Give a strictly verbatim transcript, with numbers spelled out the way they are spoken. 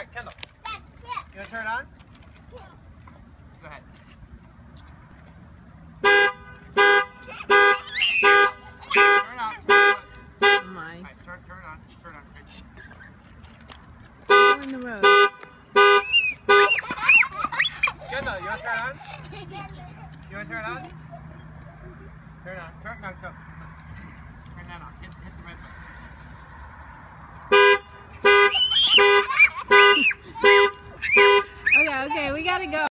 right, Kendall. Dad, yeah. You want to turn it on? Yeah. Go ahead. Turn it on. Oh my. All right, turn, turn it on. Turn it on. We're in the road. Kendall, you want to turn it on? You want to turn it on? Turn it on. Turn it on. Go. Turn that on. Hit, hit the red button.